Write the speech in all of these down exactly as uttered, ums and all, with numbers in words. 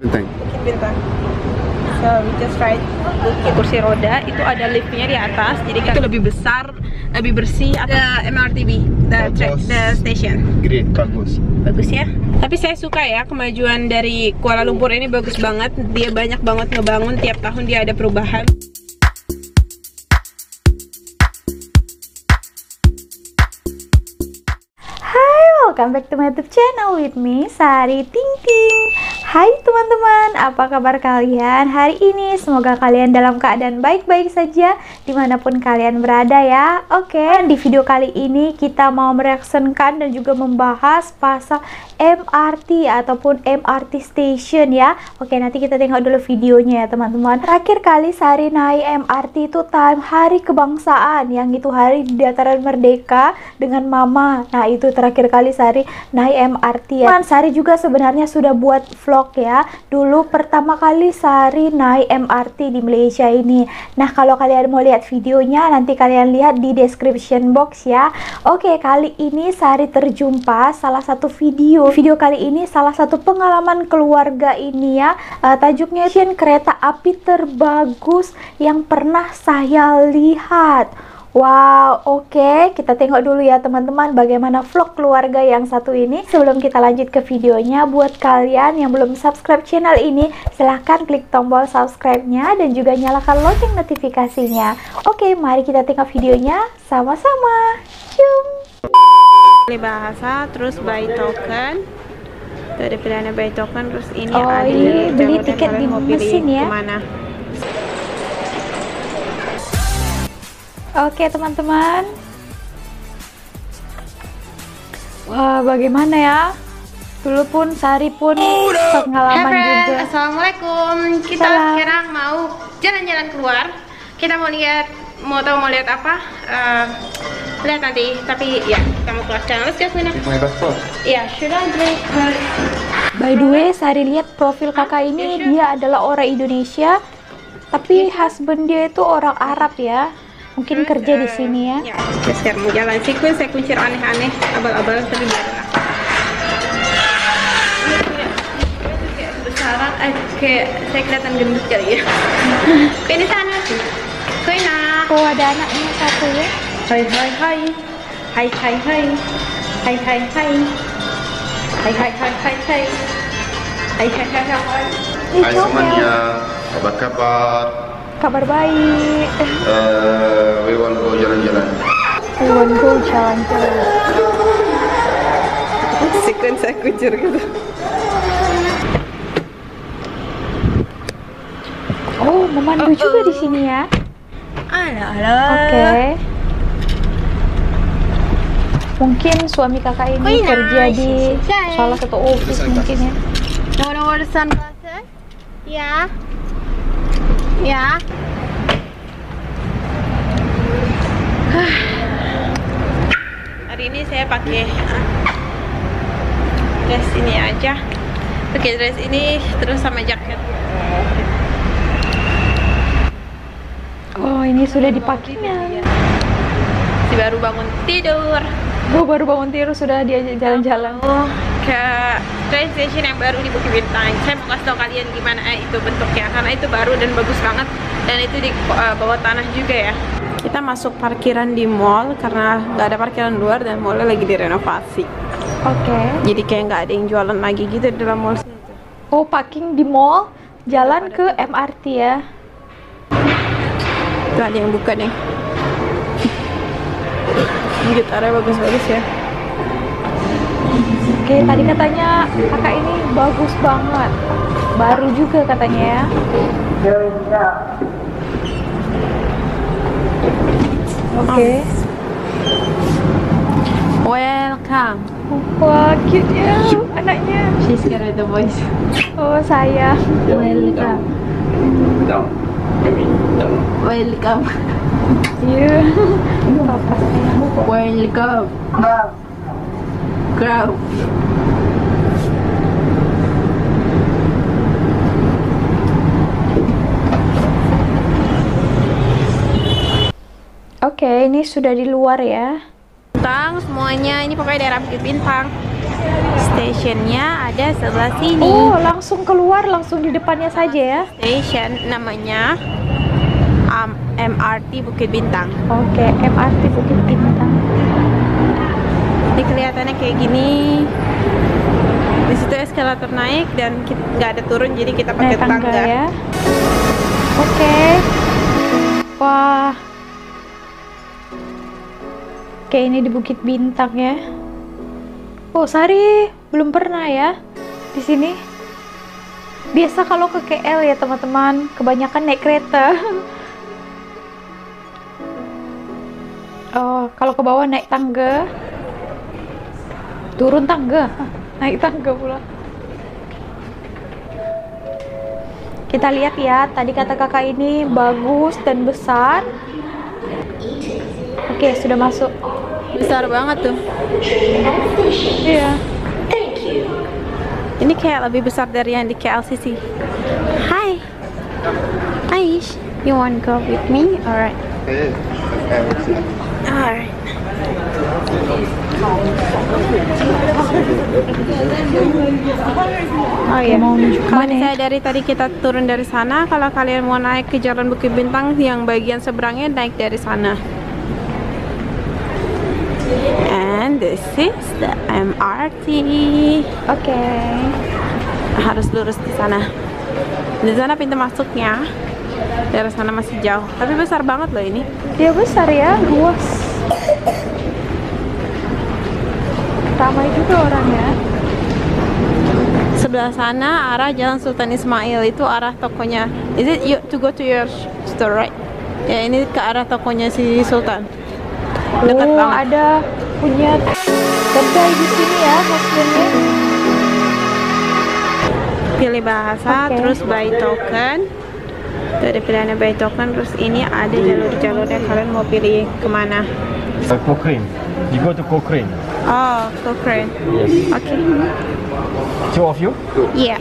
Bintang. Bukit Bintang. So we just ride Bukit kursi roda, itu ada liftnya di atas, jadi itu lebih besar, lebih bersih. Ada M R T B, the, the station. Great, bagus. Bagus ya. Tapi saya suka ya kemajuan dari Kuala Lumpur ini, bagus banget. Dia banyak banget ngebangun, tiap tahun dia ada perubahan. Welcome back to my YouTube channel with me, Sari Ting Ting. Hai teman-teman, apa kabar kalian hari ini? Semoga kalian dalam keadaan baik-baik saja dimanapun kalian berada ya. Oke, di video kali ini kita mau mereaksikan dan juga membahas pasal M R T ataupun M R T Station ya. Oke, nanti kita tengok dulu videonya ya teman-teman. Terakhir kali Sari naik M R T itu time hari kebangsaan, yang itu hari di Dataran Merdeka dengan mama. Nah itu terakhir kali Sari naik M R T ya. Man, Sari juga sebenarnya sudah buat vlog ya dulu pertama kali Sari naik M R T di Malaysia ini. Nah kalau kalian mau lihat videonya nanti kalian lihat di description box ya. Oke, kali ini Sari terjumpa salah satu video video kali ini salah satu pengalaman keluarga ini ya. Uh, tajuknya kereta api terbagus yang pernah saya lihat. Wow, oke, okay. Kita tengok dulu ya teman-teman bagaimana vlog keluarga yang satu ini. Sebelum kita lanjut ke videonya, buat kalian yang belum subscribe channel ini, silahkan klik tombol subscribe-nya dan juga nyalakan lonceng notifikasinya. Oke, okay, mari kita tengok videonya sama-sama. Cium. Beli bahasa, terus buy token. Tuh ada pilihannya buy token, terus ini oh, ada ini beli tiket di mesin ya. Kemana? Oke teman-teman, wah bagaimana ya? Dulu pun Sari pun pengalaman juga. Assalamualaikum. Kita Salam. Sekarang mau jalan-jalan keluar. Kita mau lihat, mau tahu mau lihat apa? Uh, lihat nanti. Tapi ya, kita mau keluar. Jangan lupa punya paspor. Ya, should I drink her? By the way, Sari lihat profil kakak ini, yeah, dia adalah orang Indonesia, tapi husband dia itu orang Arab ya. Mungkin terus, kerja uh, di sini ya. Ya, saya mau jalan sikuin, saya kuncir aneh-aneh, abal-abal tapi biarlah. Kayak besaran, eh, kayak saya kelihatan gendut kali ya. Kayak di sana sih. Koina. Oh ada anaknya satu ya. Hai hai hai. Hai hai hai. Hai hai hai. Hai hai hai hai hai. Hai hai hai hai. Hai semuanya, apa kabar? Kabar baik. Uh, we want go jalan-jalan. We want go jalan-jalan. Sikun saya kucir gitu. Oh, memandu uh -oh. juga di sini ya. Alah, alah. Oke. Okay. Mungkin suami kakak ini kerja di salah satu office mungkin ya. No, no, the sunglasses. Ya. Yeah. Ya. Hari ini saya pakai dress ini aja. Pakai dress ini terus sama jaket. Oh, ini sudah dipakainya. Si baru bangun tidur. Oh, baru bangun tidur sudah diajak jalan-jalan. Oh, ke train station yang baru di Bukit Bintang. Saya mau kasih tau kalian gimana itu bentuknya, karena itu baru dan bagus banget, dan itu di uh, bawah tanah juga ya. Kita masuk parkiran di mall karena nggak ada parkiran luar dan mallnya lagi direnovasi. Oke. Okay. Jadi kayak nggak ada yang jualan lagi gitu di dalam mall. Oh, parking di mall, jalan oh, ke M R T ya. Tuh ada yang buka deh. Gitarnya bagus-bagus ya. Oke, tadi katanya kakak ini bagus banget, baru juga katanya ya. Oke. Welcome. Wah, cute ya anaknya. She's scared of the boys. Oh sayang. Welcome. Welcome. Yeah. Welcome. Grow. Oke, okay, ini sudah di luar ya. Bintang semuanya, ini pokoknya daerah Bukit Bintang. Stationnya ada sebelah sini. Oh, langsung keluar, langsung di depannya saja ya. Station namanya um, M R T Bukit Bintang. Oke, okay, M R T Bukit Bintang. Ini kelihatannya kayak gini. Di situ eskalator naik dan nggak ada turun, jadi kita pakai naik tangga. tangga. Ya. Oke. Okay. Wah. Kayak ini di Bukit Bintang ya. Oh, Sari belum pernah ya di sini. Biasa kalau ke K L ya teman-teman, kebanyakan naik kereta. Oh, kalau ke bawah naik tangga, turun tangga, naik tangga pula. Kita lihat ya, tadi kata kakak ini bagus dan besar. Oke, sudah masuk. Besar banget tuh. Iya. Ini kayak lebih besar dari yang di K L C C. Hi, Aish, you want go with me? Alright. Alright. Oh ya. Kalau saya dari tadi kita turun dari sana. Kalau kalian mau naik ke Jalan Bukit Bintang yang bagian seberangnya, naik dari sana. And this is the M R T. Oke. Okay. Harus lurus ke sana. Di sana pintu masuknya. Dari sana masih jauh. Tapi besar banget loh ini. Dia besar ya, luas. Ramai juga orangnya. Sebelah sana arah Jalan Sultan Ismail, itu arah tokonya. Is it you to go to your store right? Ya, ini ke arah tokonya si Sultan. Dekat oh, banget. Ada punya kedai di sini ya, maksudnya pilih bahasa, okay. Terus buy token. Tuh ada pilihannya buy token. Terus ini ada jalur-jalurnya, kalian mau pilih kemana? Cochrane. You go to Cochrane. Oh, Cochrane. Yes. Oke. Okay. Two of you? Yeah.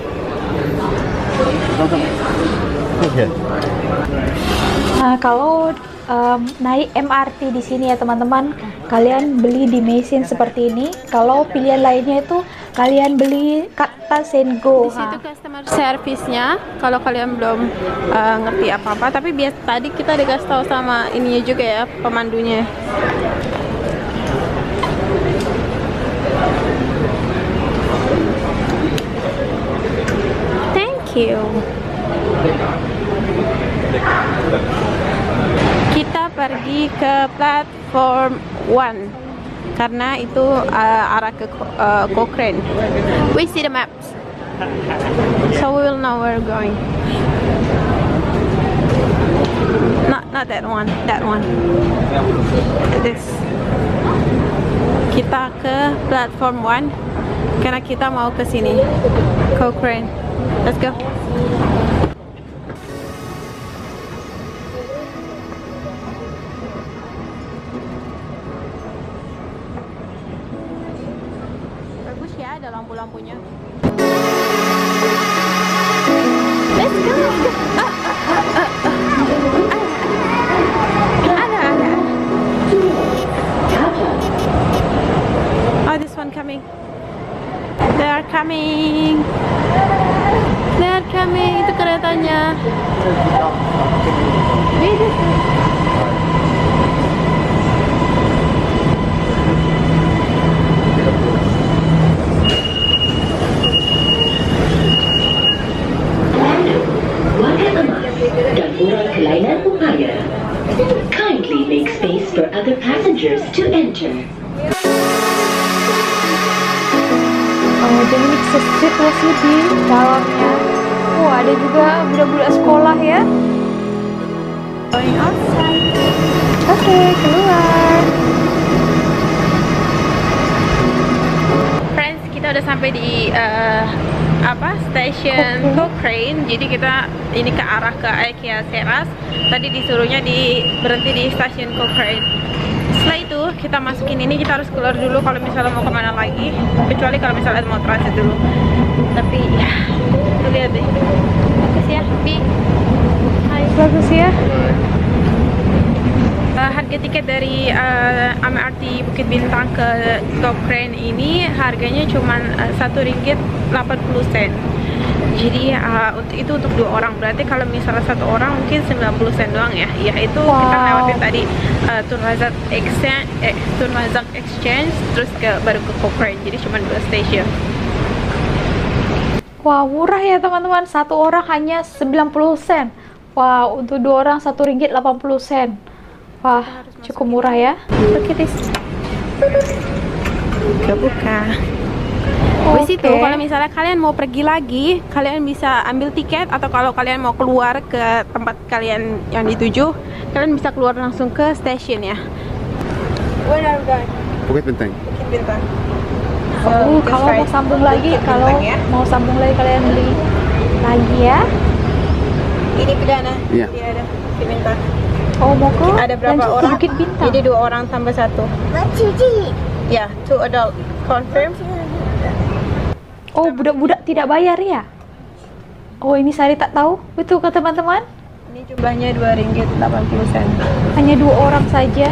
Okay. Nah, kalau Um, naik M R T di sini ya teman-teman, kalian beli di mesin seperti ini. Kalau pilihan lainnya itu kalian beli kata Sengo. Di situ customer service-nya kalau kalian belum uh, ngerti apa-apa, tapi biasa tadi kita dikasih tahu sama ininya juga ya, pemandunya. Thank you. Kita pergi ke platform one karena itu uh, arah ke uh, Cochrane. We see the maps, so we will know where we're going. Not not that one, that one. This. Kita ke platform one karena kita mau ke sini, Cochrane. Let's go. Lampu-lampunya. Let's go. Ah, ah, ah, ah, ah. Ada, ada. Oh, this one coming. They are coming. They are coming. Itu keretanya. Kindly make space for other passengers to enter. Oh, jadi mixed masih di dalamnya. Oh, ada juga budak-budak sekolah ya. Going outside. Oke, okay, keluar. Friends, kita udah sampai di uh, apa stasiun Cochrane. Jadi kita ini ke arah ke IKEA Seras. Tadi disuruhnya di berhenti di stasiun Cochrane. Setelah itu kita masukin ini, kita harus keluar dulu kalau misalnya mau kemana lagi, kecuali kalau misalnya mau transit dulu. Tapi ya, lihat deh. Bagus ya, Bi. Hai. Bagus ya. Uh, harga tiket dari uh, M R T Bukit Bintang ke Cochrane ini harganya cuma satu ringgit delapan puluh sen. Jadi uh, itu untuk dua orang. Berarti kalau misalnya satu orang mungkin sembilan puluh sen doang ya. Ya itu wow. Kita lewatin tadi uh, Tun Razak Exchange, eh, Tun Razak Exchange terus ke baru ke Cochrane. Jadi cuma dua stasiun. Wah, wow, murah ya teman-teman. Satu orang hanya sembilan puluh sen. Wah, wow, untuk dua orang satu ringgit delapan puluh sen. Wah, cukup murah ya. Look at this. Buka buka. Di situ kalau misalnya kalian mau pergi lagi, kalian bisa ambil tiket, atau kalau kalian mau keluar ke tempat kalian yang dituju, kalian bisa keluar langsung ke stasiun ya. Where are we going? Bukit Bintang. Bukit Bintang. Oh, kalau mau sambung lagi, kalau mau sambung lagi kalian beli lagi ya. Ini pidana. Iya. Ada Bukit Bintang. Oh, mau ke? Ada berapa orang? Bukit Bintang. Jadi dua orang tambah satu. Ya, yeah, two adult confirm. Oh, budak-budak tidak bayar ya? Oh, ini Sari tak tahu. Betul ke teman-teman? Ini jumlahnya dua ringgit delapan puluh sen. Hanya dua orang saja.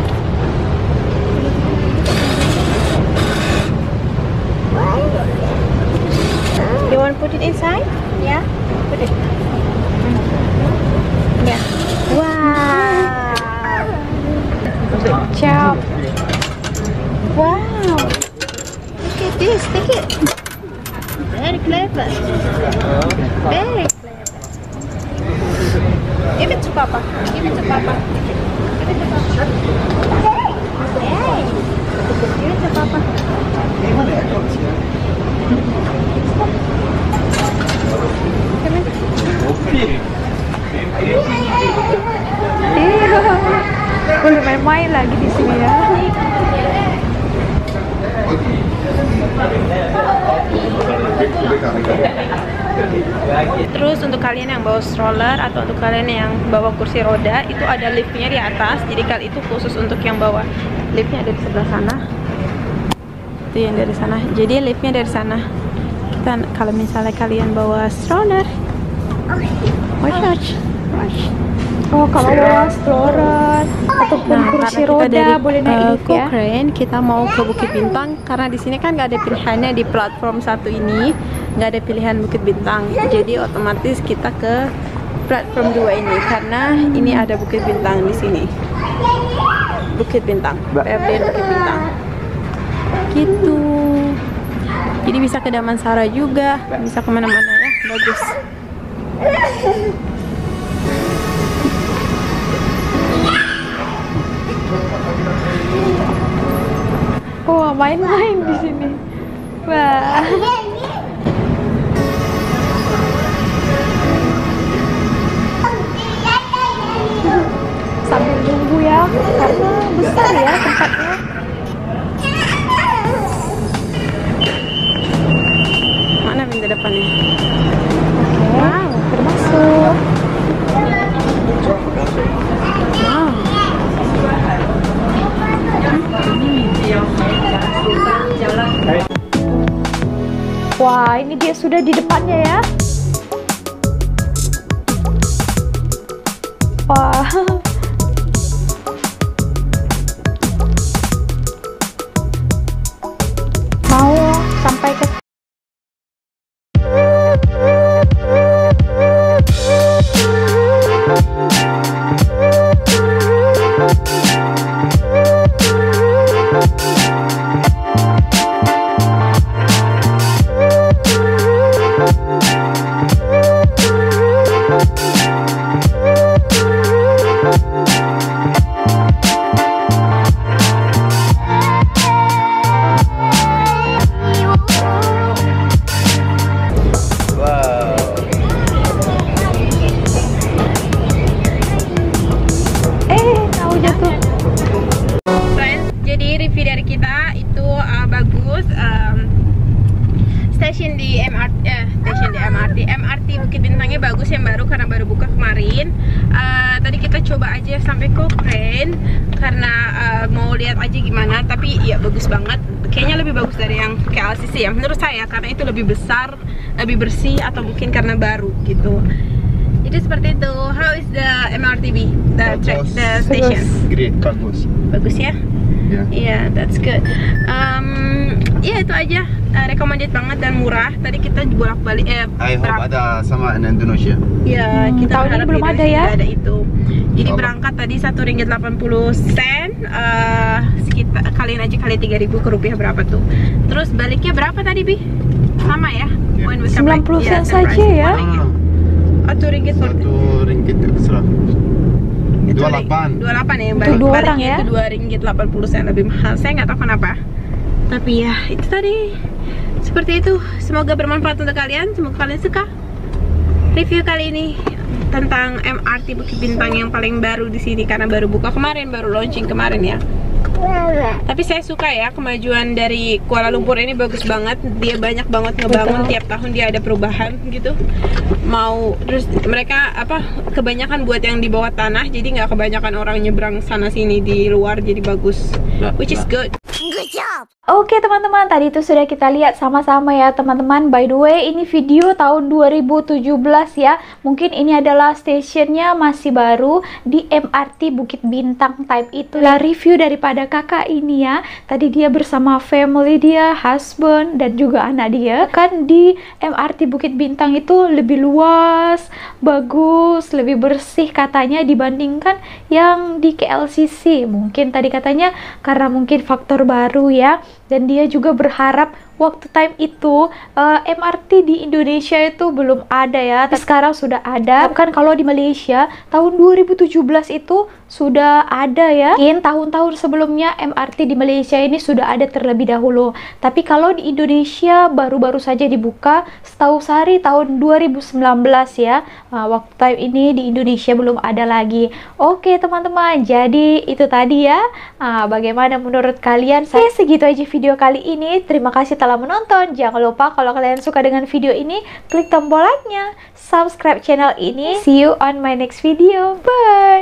You want put it inside? Ya, yeah. Put it. Ya. Yeah. Wow. Ciao. Wow. Look at this. Take it. Very clever. Very clever. Give it to Papa. Give it to Papa. Give it to Papa. Hey. Hey. Give it to Papa. Come in. Boleh main-main lagi di sini ya. Terus untuk kalian yang bawa stroller atau untuk kalian yang bawa kursi roda, itu ada liftnya di atas. Jadi kali itu khusus untuk yang bawa. Liftnya ada di sebelah sana. Itu yang dari sana. Jadi liftnya dari sana. Kita kalau misalnya kalian bawa stroller, watch watch watch. Oh, kalau bawa stroller ataupun nah, kursi roda dari, boleh naik uh, ya. Cochrane kita mau ke Bukit Bintang karena di sini kan nggak ada pilihannya di platform satu ini, nggak ada pilihan Bukit Bintang. Jadi otomatis kita ke platform dua ini karena ini ada Bukit Bintang di sini. Bukit Bintang, P F D Bukit Bintang. Gitu. Jadi bisa ke Damansara juga, bisa kemana-mana ya, bagus. Wah, main-main di sini. Wah. Sambil nunggu ya, karena besar ya tempatnya. Mana pintu depannya? Oke, wow, termasuk. Wow. Wah, ini dia sudah di depannya ya. Wah. Mau sampai ke ya, menurut saya, karena itu lebih besar, lebih bersih, atau mungkin karena baru gitu. Itu seperti itu. How is the M R T B? The track, the station? Great, bagus. Bagus ya? Iya, yeah. yeah, that's good. Um, ya yeah, itu aja. Uh, recommended banget dan murah. Tadi kita bolak-balik. Eh, I hope ada sama in Indonesia. Ya, yeah, hmm, kita berharap belum ada ya. Ada itu. Jadi apa? Berangkat tadi satu ringgit delapan puluh sen. Uh, sekitar kalian aja kali tiga ribu ke rupiah berapa tuh? Terus baliknya berapa tadi, Bi? Sama ya? sembilan puluh yeah, sen saja ya. Satu ringgit satu ringgit terserah. Dua delapan. Dua delapan ya balik baliknya itu dua ringgit delapan puluh sen lebih mahal. Saya nggak tahu kenapa. Tapi ya itu tadi seperti itu. Semoga bermanfaat untuk kalian. Semoga kalian suka review kali ini tentang M R T Bukit Bintang yang paling baru di sini karena baru buka kemarin, baru launching kemarin ya. Tapi saya suka ya kemajuan dari Kuala Lumpur ini, bagus banget. Dia banyak banget ngebangun. Betul. Tiap tahun dia ada perubahan gitu. Mau terus mereka apa kebanyakan buat yang di bawah tanah, jadi nggak kebanyakan orang nyebrang sana sini di luar, jadi bagus. Which is good. Good job. Oke teman-teman, tadi itu sudah kita lihat sama-sama ya teman-teman. By the way, ini video tahun dua ribu tujuh belas ya. Mungkin ini adalah stasiunnya masih baru di M R T Bukit Bintang type itu. Itulah review daripada kakak ini ya. Tadi dia bersama family dia, husband dan juga anak dia. Kan di M R T Bukit Bintang itu lebih luas, bagus, lebih bersih katanya dibandingkan yang di K L C C. Mungkin tadi katanya karena mungkin faktor baru ya. Dan dia juga berharap waktu time itu uh, M R T di Indonesia itu belum ada ya, tapi sekarang sudah ada. Kan kalau di Malaysia tahun dua ribu tujuh belas itu sudah ada ya. Mungkin tahun-tahun sebelumnya M R T di Malaysia ini sudah ada terlebih dahulu, tapi kalau di Indonesia baru-baru saja dibuka setahu Sari tahun dua ribu sembilan belas ya. Nah, waktu time ini di Indonesia belum ada lagi. Oke teman-teman, jadi itu tadi ya. Nah, bagaimana menurut kalian? Saya segitu aja video kali ini. Terima kasih telah menonton. Jangan lupa kalau kalian suka dengan video ini, klik tombol like-nya, subscribe channel ini. See you on my next video. Bye.